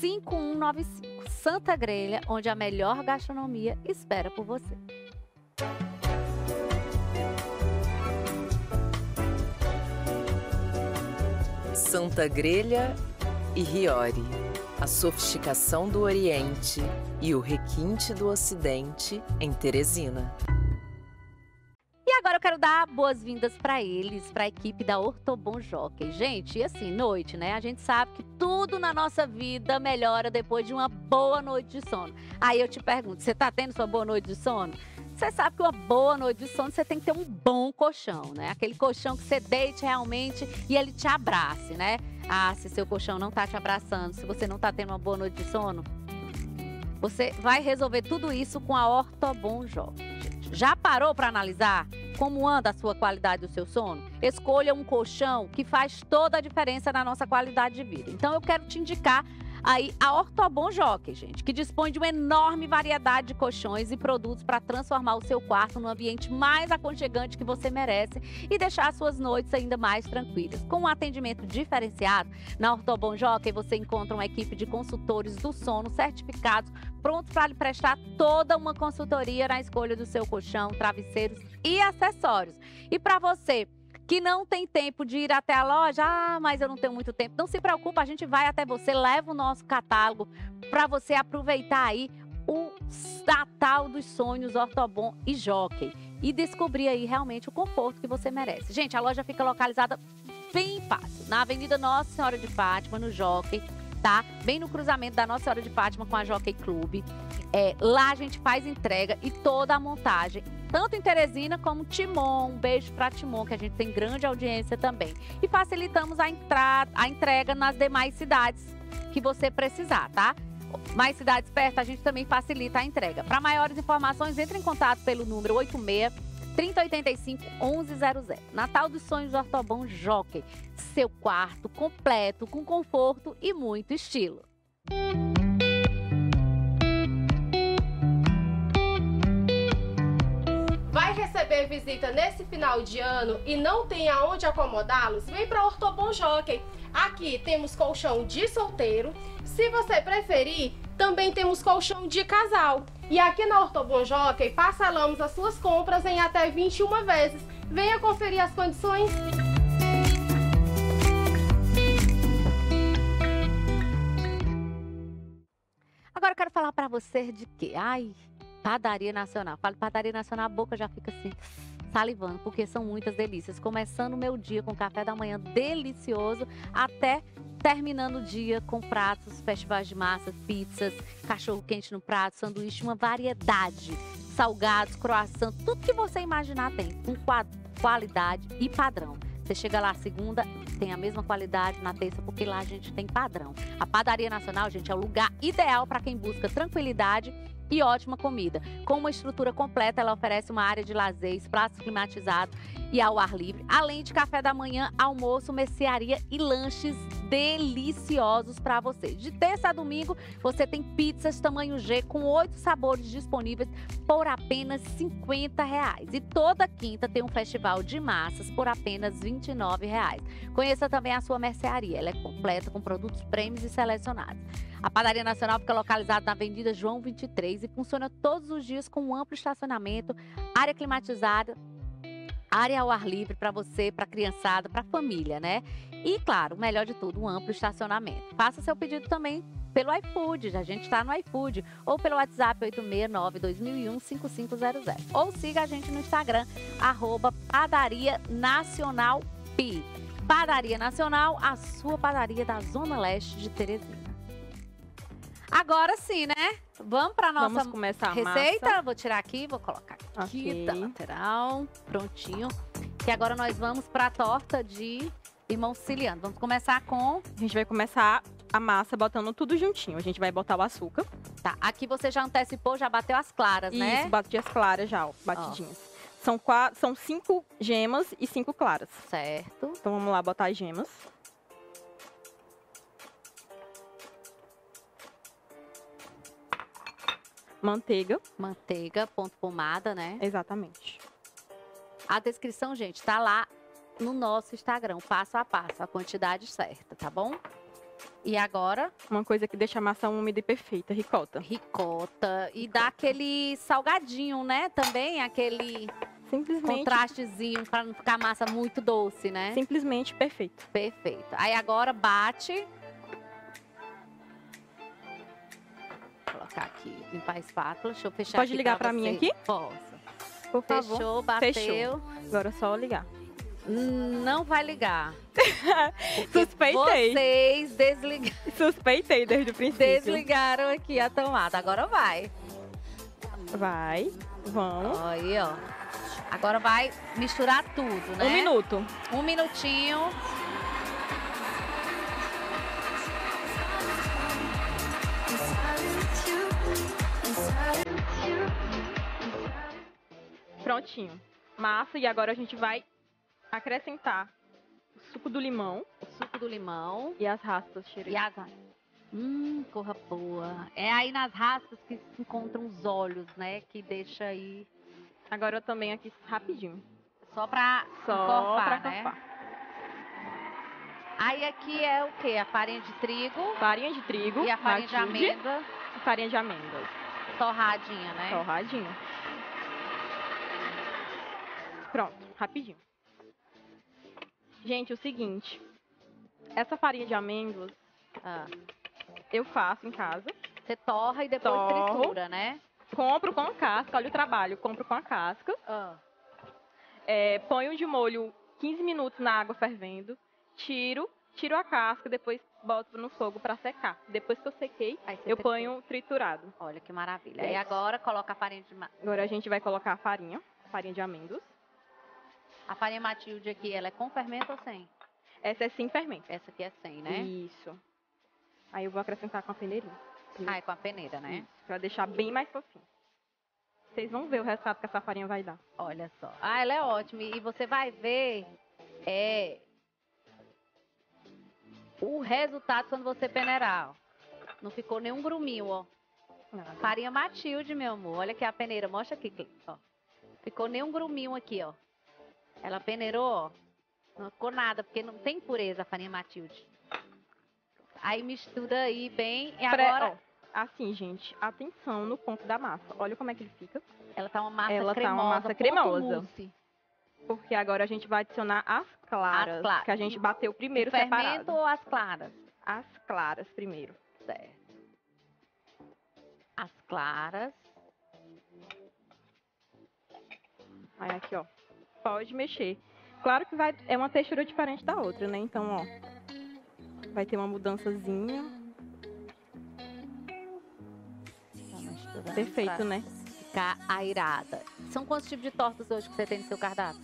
cinco um nove cinco. Santa Grelha, onde a melhor gastronomia espera por você. Santa Grelha e Riori. A sofisticação do Oriente e o requinte do Ocidente em Teresina. E agora eu quero dar boas-vindas para eles, para a equipe da Ortobom Jockey. Gente, e assim, noite, né? A gente sabe que tudo na nossa vida melhora depois de uma boa noite de sono. Aí eu te pergunto, você tá tendo sua boa noite de sono? Você sabe que uma boa noite de sono, você tem que ter um bom colchão, né? Aquele colchão que você deite realmente e ele te abrace, né? Ah, se seu colchão não tá te abraçando, se você não tá tendo uma boa noite de sono, você vai resolver tudo isso com a Ortobom Jockey. Já parou para analisar como anda a sua qualidade do seu sono? Escolha um colchão que faz toda a diferença na nossa qualidade de vida. Então eu quero te indicar aí a Ortobom Jockey, gente, que dispõe de uma enorme variedade de colchões e produtos para transformar o seu quarto num ambiente mais aconchegante que você merece e deixar as suas noites ainda mais tranquilas. Com um atendimento diferenciado, na Ortobom Jockey você encontra uma equipe de consultores do sono certificados, prontos para lhe prestar toda uma consultoria na escolha do seu colchão, travesseiros e acessórios. E para você que não tem tempo de ir até a loja, ah, mas eu não tenho muito tempo, não se preocupa, a gente vai até você, leva o nosso catálogo para você aproveitar aí o Natal dos Sonhos Ortobom e Jockey e descobrir aí realmente o conforto que você merece. Gente, a loja fica localizada bem fácil, na Avenida Nossa Senhora de Fátima, no Jockey, tá? Bem no cruzamento da Nossa Senhora de Fátima com a Jockey Clube. É, lá a gente faz entrega e toda a montagem, tanto em Teresina como Timon. Um beijo para Timon, que a gente tem grande audiência também. E facilitamos a, entrada, a entrega nas demais cidades que você precisar, tá? Mais cidades perto, a gente também facilita a entrega. Para maiores informações, entre em contato pelo número oito seis, três zero oito cinco, um um zero zero. Natal dos Sonhos Ortobom Jockey. Seu quarto completo, com conforto e muito estilo. Vai receber visita nesse final de ano e não tem aonde acomodá-los? Vem para Ortobom Jockey. Aqui temos colchão de solteiro. Se você preferir, também temos colchão de casal. E aqui na Ortobom Jockey parcelamos as suas compras em até vinte e uma vezes. Venha conferir as condições. Agora eu quero falar para você de quê? Ai, Padaria Nacional. Falo Padaria Nacional, a boca já fica assim, salivando, porque são muitas delícias. Começando o meu dia com café da manhã delicioso, até terminando o dia com pratos, festivais de massa, pizzas, cachorro-quente no prato, sanduíche, uma variedade. Salgados, croissant, tudo que você imaginar tem, com qualidade e padrão. Você chega lá segunda, tem a mesma qualidade na terça, porque lá a gente tem padrão. A Padaria Nacional, gente, é o lugar ideal para quem busca tranquilidade e ótima comida. Com uma estrutura completa, ela oferece uma área de lazer, espaço climatizado e ao ar livre, além de café da manhã, almoço, mercearia e lanches deliciosos para você. De terça a domingo, você tem pizzas tamanho G com oito sabores disponíveis por apenas cinquenta reais. E toda quinta tem um festival de massas por apenas vinte e nove reais. Conheça também a sua mercearia, ela é completa com produtos prêmios e selecionados. A Padaria Nacional fica localizada na Avenida João vinte e três e funciona todos os dias com um amplo estacionamento, área climatizada, área ao ar livre para você, para a criançada, para a família, né? E, claro, o melhor de tudo, um amplo estacionamento. Faça seu pedido também pelo iFood, a gente está no iFood, ou pelo WhatsApp oito seis nove, dois zero zero um, cinco cinco zero zero. Ou siga a gente no Instagram, arroba Padaria Nacional P I. Padaria Nacional, a sua padaria da Zona Leste de Teresina. Agora sim, né? Vamos para nossa Vamos começar a receita. Massa. Vou tirar aqui, vou colocar aqui okay. da lateral. Prontinho. E agora nós vamos para a torta de limão siciliano. Vamos começar com... A gente vai começar a massa botando tudo juntinho. A gente vai botar o açúcar. Tá. Aqui você já antecipou, já bateu as claras, Isso, né? Isso, bati as claras já, ó, batidinhas. Ó. São, quatro, são cinco gemas e cinco claras. Certo. Então vamos lá botar as gemas. Manteiga. Manteiga, ponto pomada, né? Exatamente. A descrição, gente, tá lá no nosso Instagram, passo a passo, a quantidade certa, tá bom? E agora? Uma coisa que deixa a massa úmida e perfeita, ricota. Ricota. E ricota. Dá aquele salgadinho, né? Também aquele Simplesmente... contrastezinho pra não ficar a massa muito doce, né? Simplesmente perfeito. Perfeito. Aí agora bate... aqui, limpar a espátula, deixa eu fechar. Pode aqui ligar pra, pra mim aqui? Posso. Por favor. Fechou, bateu. Fechou. Agora é só ligar. Não vai ligar. Suspeitei. Vocês desligaram. Suspeitei desde o princípio. Desligaram aqui a tomada. Agora vai. Vai. Vamos. Aí, ó. Agora vai misturar tudo, né? Um minuto. Um minutinho. Prontinho. Massa. E agora a gente vai acrescentar o suco do limão. O suco do limão. E as raspas, Xerê. E as raspas. Hum, corra boa. É aí nas raspas que se encontram os olhos, né? Que deixa aí... Agora eu também aqui rapidinho. Só pra encorpar, né? Só pra Aí aqui é o quê? A farinha de trigo. Farinha de trigo. E a farinha Matilde, de amêndoa. E farinha de amêndoas. Torradinha, né? Torradinha. Pronto, rapidinho. Gente, é o seguinte. Essa farinha de amêndoas, ah. eu faço em casa. Você torra e depois Torro, tritura, né? Compro com a casca, olha o trabalho. Compro com a casca. Ah. É, ponho de molho quinze minutos na água fervendo. Tiro, tiro a casca, depois boto no fogo pra secar. Depois que eu sequei, eu tritura. ponho triturado. Olha que maravilha. É. E agora coloca a farinha de... Agora a gente vai colocar a farinha, farinha de amêndoas. A farinha Matilde aqui, ela é com fermento ou sem? Essa é sem fermento. Essa aqui é sem, né? Isso. Aí eu vou acrescentar com a peneirinha. Ah, é com a peneira, né? Isso, pra deixar bem mais fofinho. Vocês vão ver o resultado que essa farinha vai dar. Olha só. Ah, ela é ótima. E você vai ver é, o resultado quando você peneirar. Ó. Não ficou nenhum gruminho, ó. Nada. Farinha Matilde, meu amor. Olha aqui a peneira. Mostra aqui, ó. Ficou nenhum gruminho aqui, ó. Ela peneirou, não ficou nada, porque não tem pureza a farinha Matilde. Aí mistura aí bem e Pré, agora... Ó, assim, gente, atenção no ponto da massa. Olha como é que ele fica. Ela tá uma massa Ela cremosa. Ela tá uma massa cremosa. Mousse. Porque agora a gente vai adicionar as claras, as claras. que a gente bateu primeiro o fermento separado. Fermento ou as claras? As claras primeiro. Certo. As claras. Aí aqui, ó, pode mexer. Claro que vai, é uma textura diferente da outra, né? Então, ó, vai ter uma mudançazinha. Tá perfeito, né? Ficar airada. São quantos tipos de tortas hoje que você tem no seu cardápio?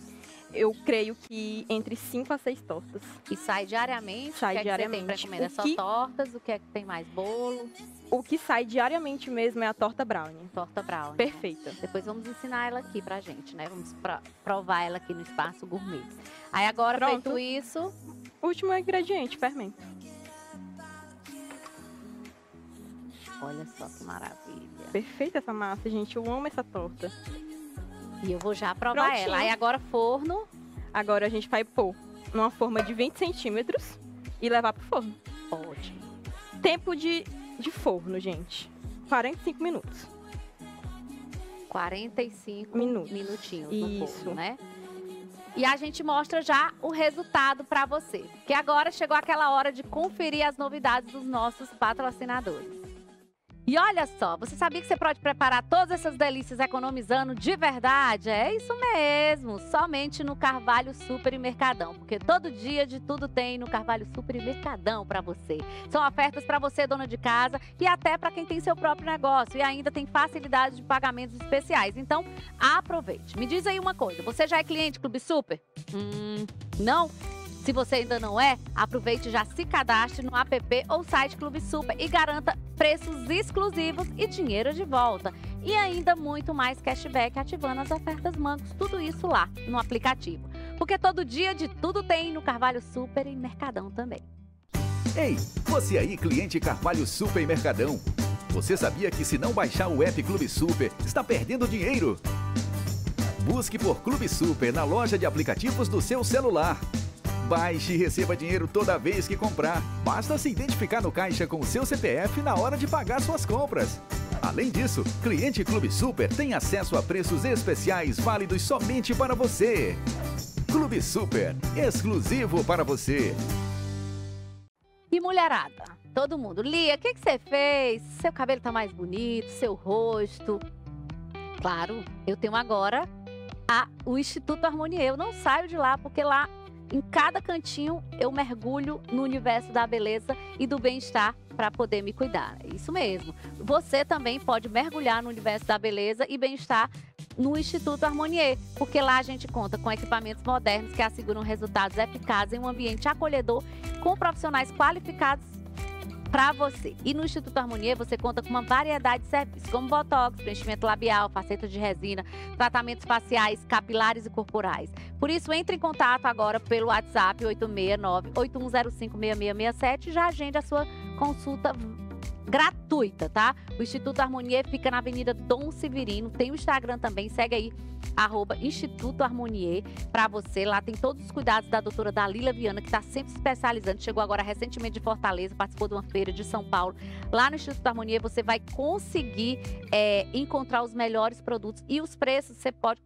Eu creio que entre cinco a seis tortas. E sai diariamente? Sai diariamente. O que é que você tem pra comer? É só que... tortas? O que é que tem mais? Bolo? O que sai diariamente mesmo é a torta brownie. Torta brownie. Perfeita. Né? Depois vamos ensinar ela aqui pra gente, né? Vamos provar ela aqui no Espaço Gourmet. Aí agora, pronto. Feito isso... Último ingrediente, fermento. Olha só que maravilha. Perfeita essa massa, gente. Eu amo essa torta. E eu vou já provar. Prontinho. Ela. Aí agora forno. Agora a gente vai pôr numa forma de vinte centímetros e levar pro forno. Ótimo. Tempo de, de forno, gente. quarenta e cinco minutos. quarenta e cinco minutos. Minutinhos no Isso. forno, né? E a gente mostra já o resultado para você. Que agora chegou aquela hora de conferir as novidades dos nossos patrocinadores. E olha só, você sabia que você pode preparar todas essas delícias economizando de verdade? É isso mesmo, somente no Carvalho Supermercadão, porque todo dia de tudo tem no Carvalho Supermercadão para você. São ofertas para você, dona de casa, e até para quem tem seu próprio negócio, e ainda tem facilidade de pagamentos especiais. Então, aproveite. Me diz aí uma coisa, você já é cliente Clube Super? Hum, não? Se você ainda não é, aproveite e já se cadastre no app ou site Clube Super e garanta preços exclusivos e dinheiro de volta. E ainda muito mais cashback ativando as ofertas Mangos, tudo isso lá no aplicativo. Porque todo dia de tudo tem no Carvalho Super e Mercadão também. Ei, você aí cliente Carvalho Super e Mercadão. Você sabia que se não baixar o app Clube Super, está perdendo dinheiro? Busque por Clube Super na loja de aplicativos do seu celular. Baixe e receba dinheiro toda vez que comprar. Basta se identificar no caixa com o seu C P F na hora de pagar suas compras. Além disso, cliente Clube Super tem acesso a preços especiais válidos somente para você. Clube Super, exclusivo para você. E mulherada, todo mundo. Lia, o que que você fez? Seu cabelo tá mais bonito, seu rosto. Claro, eu tenho agora a, o Instituto Harmonier. Eu não saio de lá porque lá... Em cada cantinho, eu mergulho no universo da beleza e do bem-estar para poder me cuidar. É isso mesmo. Você também pode mergulhar no universo da beleza e bem-estar no Instituto Harmonier, porque lá a gente conta com equipamentos modernos que asseguram resultados eficazes em um ambiente acolhedor com profissionais qualificados para você. E no Instituto Harmonier você conta com uma variedade de serviços, como botox, preenchimento labial, facetas de resina, tratamentos faciais, capilares e corporais. Por isso, entre em contato agora pelo WhatsApp oito seis nove, oito um zero cinco, seis seis seis sete e já agende a sua consulta gratuita, tá? O Instituto Harmonier fica na Avenida Dom Severino, tem o Instagram também, segue aí, arroba Instituto Harmonier, pra você. Lá tem todos os cuidados da doutora Dalila Viana, que tá sempre especializando, chegou agora recentemente de Fortaleza, participou de uma feira de São Paulo. Lá no Instituto Harmonier você vai conseguir é, encontrar os melhores produtos e os preços, você pode,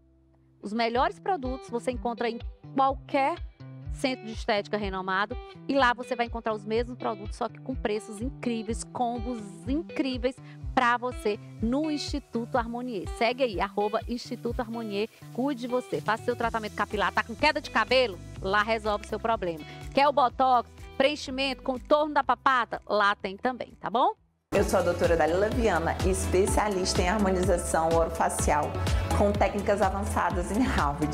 os melhores produtos você encontra em qualquer centro de estética renomado, e lá você vai encontrar os mesmos produtos, só que com preços incríveis, combos incríveis para você no Instituto Harmonier. Segue aí, arroba Instituto Harmonier, cuide de você, faça seu tratamento capilar, tá com queda de cabelo? Lá resolve o seu problema. Quer o botox, preenchimento, contorno da papata? Lá tem também, tá bom? Eu sou a doutora Dalila Viana, especialista em harmonização orofacial, com técnicas avançadas em Harvard.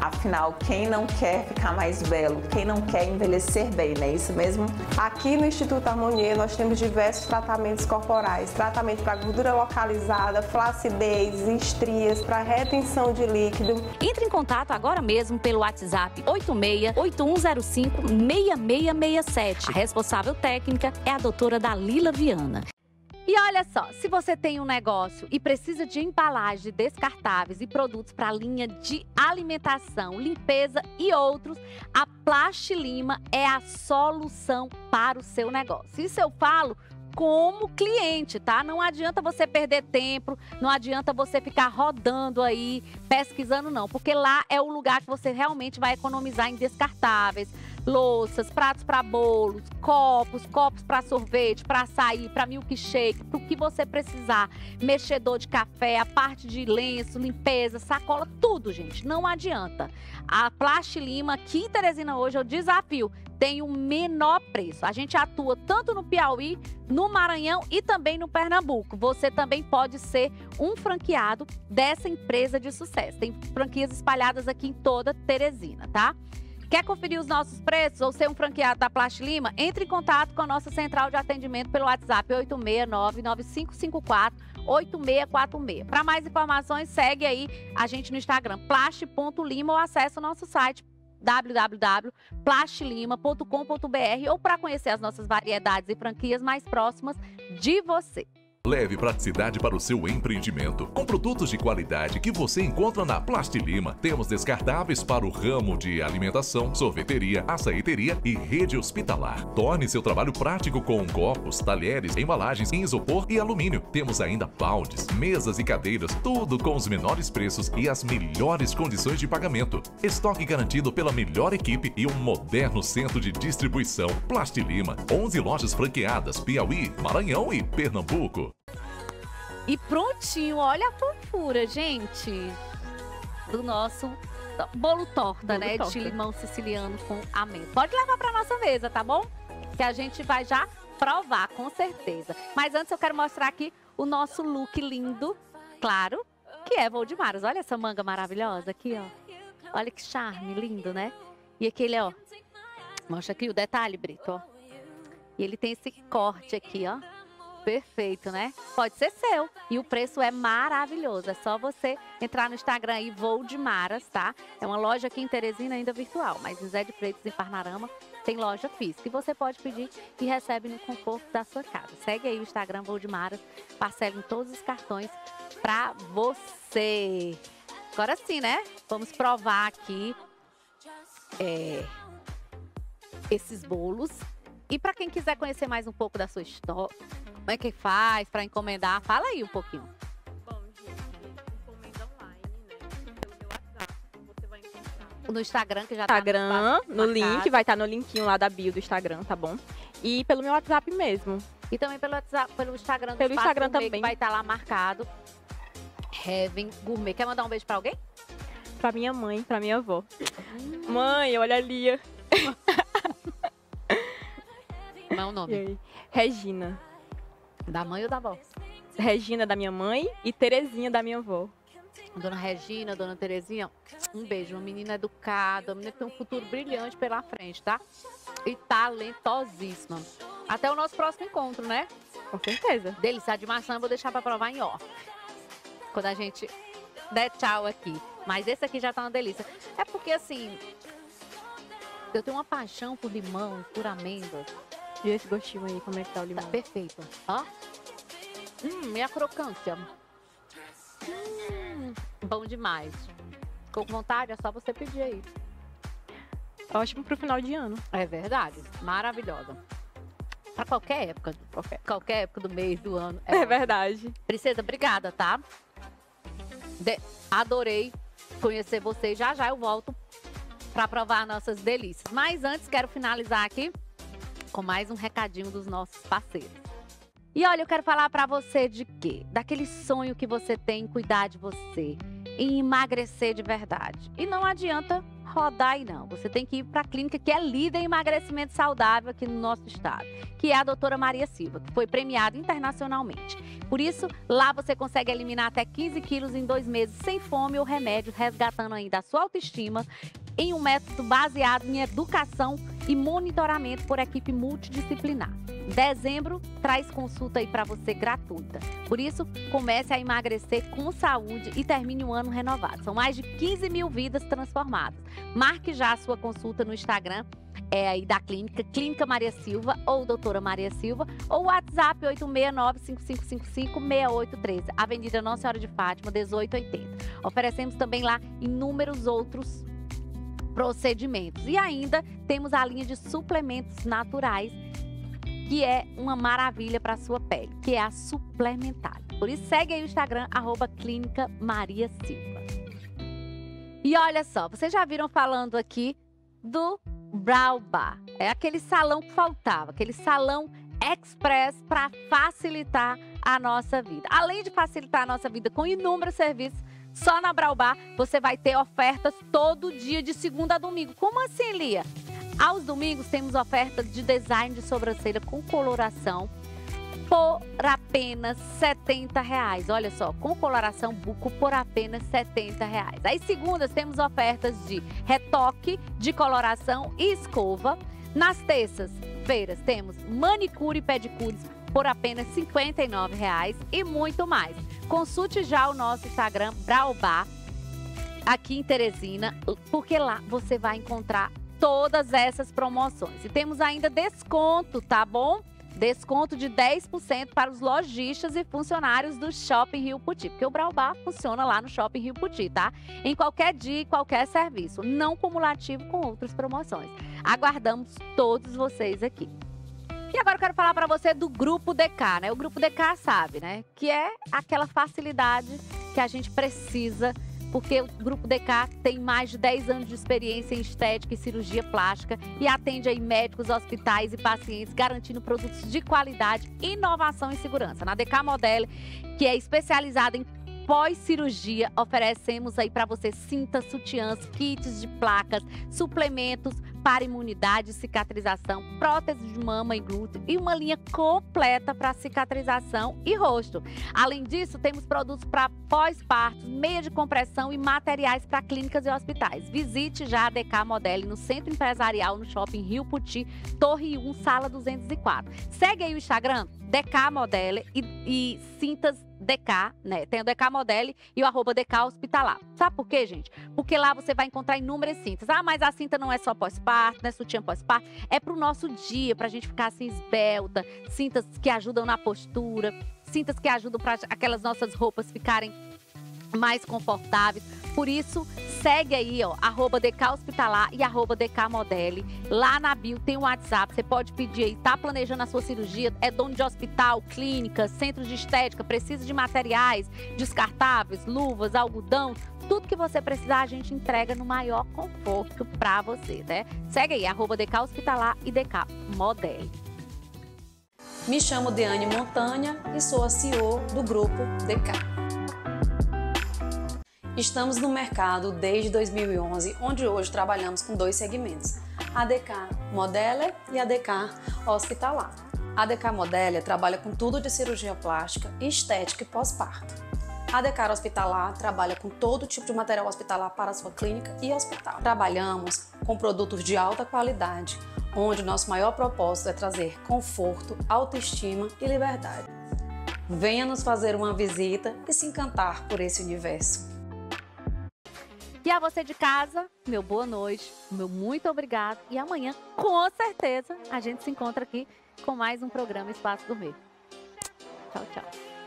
Afinal, quem não quer ficar mais belo? Quem não quer envelhecer bem, não é isso mesmo? Aqui no Instituto Harmonier nós temos diversos tratamentos corporais, tratamento para gordura localizada, flacidez, estrias, para retenção de líquido. Entre em contato agora mesmo pelo WhatsApp oito seis, oito um zero cinco, seis seis seis sete. A responsável técnica é a doutora Dalila Viana. E olha só, se você tem um negócio e precisa de embalagem descartáveis e produtos para a linha de alimentação, limpeza e outros, a Plastilima é a solução para o seu negócio. Isso eu falo como cliente, tá? Não adianta você perder tempo, não adianta você ficar rodando aí, pesquisando não, porque lá é o lugar que você realmente vai economizar em descartáveis, louças, pratos para bolos, copos, copos para sorvete, para açaí, para milkshake, para o que você precisar, mexedor de café, a parte de lenço, limpeza, sacola, tudo, gente, não adianta. A Plastilima aqui em Teresina hoje é o desafio, tem o menor preço. A gente atua tanto no Piauí, no Maranhão e também no Pernambuco. Você também pode ser um franqueado dessa empresa de sucesso. Tem franquias espalhadas aqui em toda Teresina, tá? Quer conferir os nossos preços ou ser um franqueado da Plastilima? Entre em contato com a nossa central de atendimento pelo WhatsApp oito seis nove, nove cinco cinco quatro, oito seis quatro seis. Para mais informações, segue aí a gente no Instagram, plast ponto lima, ou acessa o nosso site w w w ponto plastilima ponto com ponto br, ou para conhecer as nossas variedades e franquias mais próximas de você. Leve praticidade para o seu empreendimento com produtos de qualidade que você encontra na Plastilima. Temos descartáveis para o ramo de alimentação, sorveteria, açaíteria e rede hospitalar. Torne seu trabalho prático com copos, talheres, embalagens em isopor e alumínio. Temos ainda baldes, mesas e cadeiras, tudo com os menores preços e as melhores condições de pagamento. Estoque garantido pela melhor equipe e um moderno centro de distribuição. Plastilima, onze lojas franqueadas, Piauí, Maranhão e Pernambuco. E prontinho, olha a fofura, gente, do nosso bolo torta, bolo né, torta. de limão siciliano com amêndoa. Pode levar para nossa mesa, tá bom? Que a gente vai já provar, com certeza. Mas antes eu quero mostrar aqui o nosso look lindo, claro, que é Voldemaros. Olha essa manga maravilhosa aqui, ó. Olha que charme, lindo, né? E aquele, ó, mostra aqui o detalhe, Brito, ó. E ele tem esse corte aqui, ó. Perfeito, né? Pode ser seu. E o preço é maravilhoso. É só você entrar no Instagram aí, Voldemaras, tá? É uma loja aqui em Teresina ainda virtual, mas em Zé de Freitas e Parnarama tem loja física. E você pode pedir e recebe no conforto da sua casa. Segue aí o Instagram Voldemaras, parcela em todos os cartões pra você. Agora sim, né? Vamos provar aqui é, esses bolos. E para quem quiser conhecer mais um pouco da sua história, como é que faz para encomendar? Fala aí um pouquinho. Bom, gente, encomenda online, né? Pelo meu WhatsApp, você vai encontrar. No Instagram, que já tá Instagram, no, no link, vai estar no linkinho lá da bio do Instagram, tá bom? E pelo meu WhatsApp mesmo. E também pelo, WhatsApp, pelo Instagram do Pelo Instagram Gourmet, também. Que vai estar lá marcado. Heaven Gourmet. Quer mandar um beijo para alguém? Para minha mãe, para minha avó. Hum. Mãe, olha a Lia. Como é o nome? Regina. Da mãe ou da avó? Regina da minha mãe e Terezinha da minha avó. Dona Regina, Dona Terezinha, um beijo. Uma menina educada, uma menina que tem um futuro brilhante pela frente, tá? E talentosíssima. Até o nosso próximo encontro, né? Com certeza. Delícia de maçã, eu vou deixar pra provar em ó. Quando a gente der tchau aqui. Mas esse aqui já tá uma delícia. É porque, assim, eu tenho uma paixão por limão, por amêndoas. E esse gostinho aí, como é que tá o limão? Tá perfeito. Ó. Hum, e a crocância. Hum, bom demais. Ficou com vontade? É só você pedir aí. Ótimo pro final de ano. É verdade. Maravilhosa. Pra qualquer época. Qualquer, qualquer época do mês, do ano. É, é verdade. Princesa, obrigada, tá? De... Adorei conhecer você. Já já eu volto pra provar nossas delícias. Mas antes, quero finalizar aqui com mais um recadinho dos nossos parceiros. E olha, eu quero falar pra você de quê? Daquele sonho que você tem em cuidar de você, em emagrecer de verdade. E não adianta rodar aí não. Você tem que ir pra clínica que é líder em emagrecimento saudável aqui no nosso estado, que é a doutora Maria Silva, que foi premiada internacionalmente. Por isso, lá você consegue eliminar até quinze quilos em dois meses sem fome ou remédio, resgatando ainda a sua autoestima, em um método baseado em educação e monitoramento por equipe multidisciplinar. Dezembro traz consulta aí para você gratuita. Por isso, comece a emagrecer com saúde e termine o ano renovado. São mais de quinze mil vidas transformadas. Marque já a sua consulta no Instagram é aí da clínica, Clínica Maria Silva ou doutora Maria Silva, ou WhatsApp oito seis nove, cinco cinco cinco cinco, seis oito três, Avenida Nossa Senhora de Fátima, dezoito oitenta. Oferecemos também lá inúmeros outros procedimentos. E ainda temos a linha de suplementos naturais que é uma maravilha para a sua pele, que é a suplementar. Por isso, segue aí o Instagram, arroba Clínica Maria Silva. E olha só, vocês já viram falando aqui do Brow Bar. É aquele salão que faltava, aquele salão express para facilitar a nossa vida. Além de facilitar a nossa vida com inúmeros serviços, só na Brow Bar você vai ter ofertas todo dia, de segunda a domingo. Como assim, Lia? Aos domingos temos ofertas de design de sobrancelha com coloração por apenas setenta reais. Olha só, com coloração buco por apenas setenta reais. Às segundas temos ofertas de retoque de coloração e escova. Nas terças-feiras temos manicure e pedicures por apenas cinquenta e nove reais e muito mais. Consulte já o nosso Instagram, Brow Bar, aqui em Teresina, porque lá você vai encontrar todas essas promoções. E temos ainda desconto, tá bom? Desconto de dez por cento para os lojistas e funcionários do Shopping Rio Poty, porque o Brow Bar funciona lá no Shopping Rio Poty, tá? Em qualquer dia e qualquer serviço, não cumulativo com outras promoções. Aguardamos todos vocês aqui. E agora eu quero falar para você do Grupo D K, né? O Grupo D K sabe, né? Que é aquela facilidade que a gente precisa, porque o Grupo D K tem mais de dez anos de experiência em estética e cirurgia plástica e atende aí médicos, hospitais e pacientes, garantindo produtos de qualidade, inovação e segurança. Na D K Model, que é especializada em pós-cirurgia, oferecemos aí para você cintas, sutiãs, kits de placas, suplementos para imunidade, cicatrização, prótese de mama e glúteo e uma linha completa para cicatrização e rosto. Além disso, temos produtos para pós-parto, meia de compressão e materiais para clínicas e hospitais. Visite já a D K Model no Centro Empresarial, no Shopping Rio Poty, Torre um, Sala duzentos e quatro. Segue aí o Instagram, D K Model e, e Cintas D K, né? Tem o D K Model e o arroba D K Hospitalar. Sabe por quê, gente? Porque lá você vai encontrar inúmeras cintas. Ah, mas a cinta não é só pós-parto, né? Sutiã pós-parto. É pro nosso dia, pra gente ficar assim esbelta. Cintas que ajudam na postura. Cintas que ajudam pra aquelas nossas roupas ficarem mais confortáveis. Por isso, segue aí, ó, arroba D K Hospitalar e arroba D K Model. Lá na bio tem o WhatsApp, você pode pedir aí, tá planejando a sua cirurgia, é dono de hospital, clínica, centro de estética, precisa de materiais descartáveis, luvas, algodão, tudo que você precisar a gente entrega no maior conforto pra você, né? Segue aí, arroba D K Hospitalar e D K Model. Me chamo Deiane Montanha e sou a C E O do Grupo D K. Estamos no mercado desde dois mil e onze, onde hoje trabalhamos com dois segmentos, a D K Model e a D K Hospitalar. A D K Model trabalha com tudo de cirurgia plástica, estética e pós-parto. A D K Hospitalar trabalha com todo tipo de material hospitalar para a sua clínica e hospital. Trabalhamos com produtos de alta qualidade, onde o nosso maior propósito é trazer conforto, autoestima e liberdade. Venha nos fazer uma visita e se encantar por esse universo. E a você de casa, meu boa noite, meu muito obrigado. E amanhã, com certeza, a gente se encontra aqui com mais um programa Espaço Gourmet. Tchau, tchau.